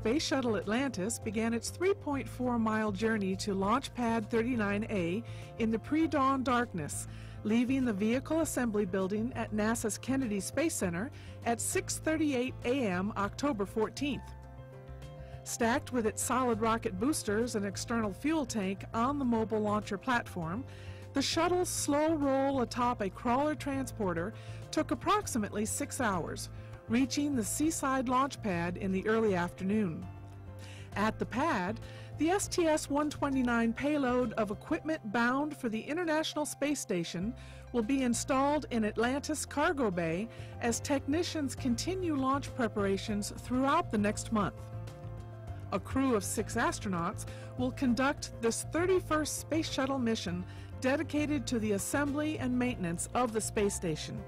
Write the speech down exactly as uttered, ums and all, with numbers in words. Space Shuttle Atlantis began its three point four mile journey to Launch Pad thirty-nine A in the pre-dawn darkness, leaving the Vehicle Assembly Building at NASA's Kennedy Space Center at six thirty-eight a m October fourteenth. Stacked with its solid rocket boosters and external fuel tank on the mobile launcher platform, the shuttle's slow roll atop a crawler transporter took approximately six hours, reaching the seaside launch pad in the early afternoon. At the pad, the S T S one twenty-nine payload of equipment bound for the International Space Station will be installed in Atlantis cargo bay as technicians continue launch preparations throughout the next month. A crew of six astronauts will conduct this thirty-first Space Shuttle mission dedicated to the assembly and maintenance of the space station.